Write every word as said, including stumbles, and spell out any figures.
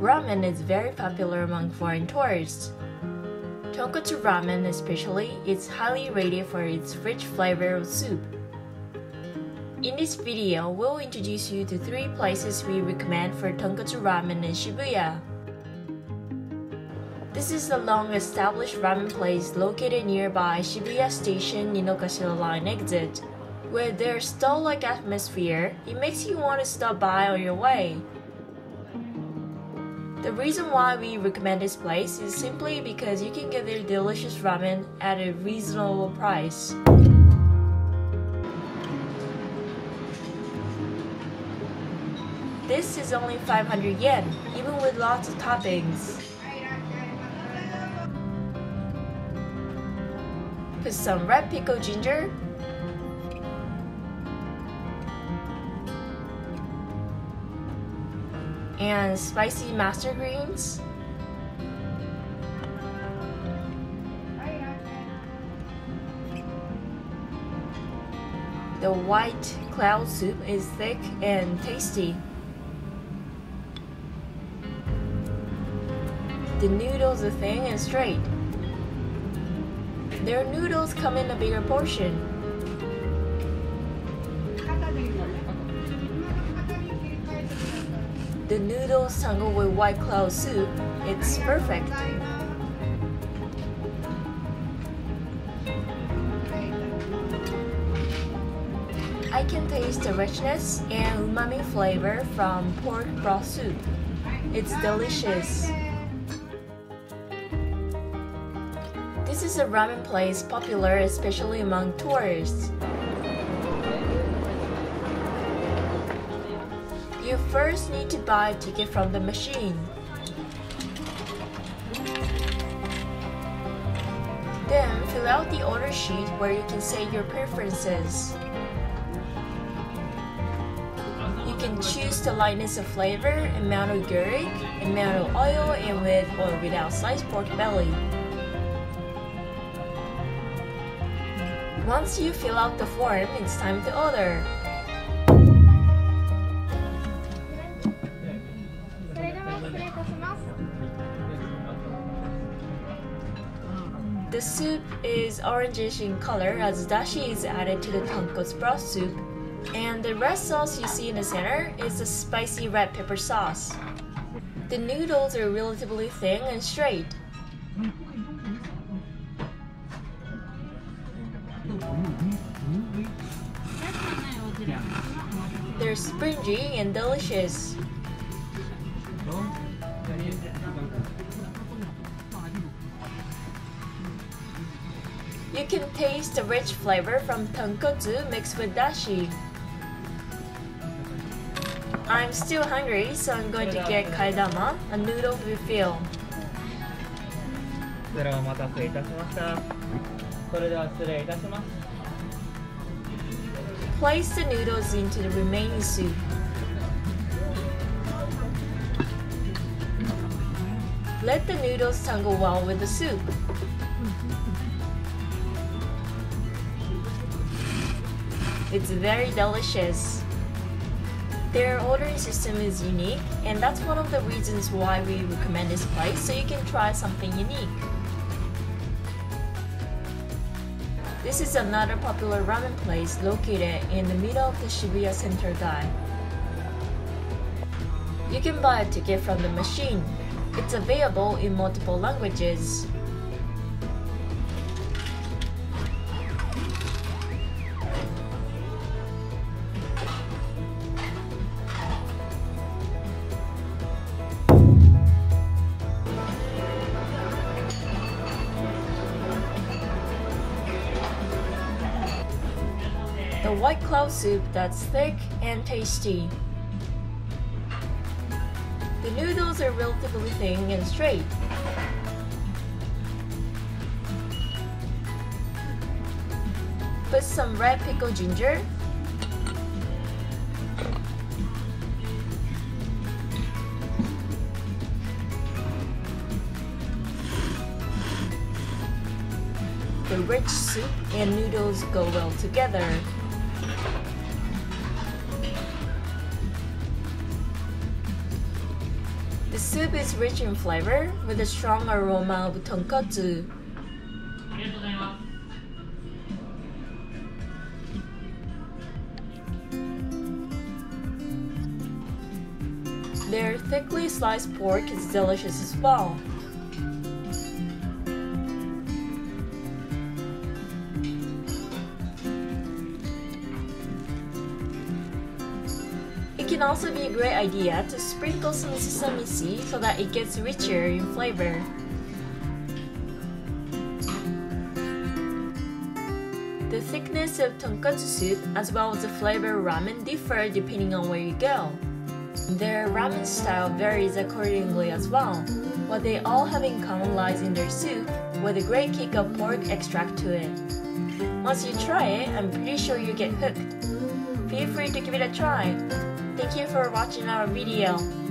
Ramen is very popular among foreign tourists. Tonkotsu ramen especially is highly rated for its rich flavor of soup. In this video, we'll introduce you to three places we recommend for tonkotsu ramen in Shibuya. This is a long-established ramen place located nearby Shibuya Station Ninokashira line exit. With their stall-like atmosphere, it makes you want to stop by on your way. The reason why we recommend this place is simply because you can get their delicious ramen at a reasonable price. This is only five hundred yen, even with lots of toppings. Put some red pickled ginger, and spicy mustard greens, the white cloud soup is thick and tasty. The noodles are thin and straight. Their noodles come in a bigger portion. The noodles tangled with white cloud soup, it's perfect. I can taste the richness and umami flavor from pork broth soup. It's delicious. This is a ramen place popular especially among tourists. You first need to buy a ticket from the machine. Then fill out the order sheet where you can say your preferences. You can choose the lightness of flavor, amount of guric, amount of oil, and with or without sliced pork belly. Once you fill out the form, it's time to order. The soup is orangish in color as dashi is added to the tonkotsu broth soup, and the red sauce you see in the center is a spicy red pepper sauce. The noodles are relatively thin and straight. They're spongy and delicious. You can taste the rich flavor from tonkotsu mixed with dashi. I'm still hungry, so I'm going to get kaidama, a noodle refill. Place the noodles into the remaining soup. Let the noodles tangle well with the soup. It's very delicious. Their ordering system is unique, and that's one of the reasons why we recommend this place, so you can try something unique. This is another popular ramen place located in the middle of the Shibuya Center Gai. You can buy a ticket from the machine. It's available in multiple languages. The white cloud soup that's thick and tasty. The noodles are relatively thin and straight. Put some red pickled ginger, the rich soup and noodles go well together. The soup is rich in flavor with a strong aroma of tonkotsu. Their thickly sliced pork is delicious as well. It can also be a great idea to sprinkle some sesame seeds so that it gets richer in flavor. The thickness of tonkotsu soup as well as the flavor of ramen differ depending on where you go. Their ramen style varies accordingly as well. What they all have in common lies in their soup, with a great kick of pork extract to it. Once you try it, I'm pretty sure you get hooked. Feel free to give it a try. Thank you for watching our video.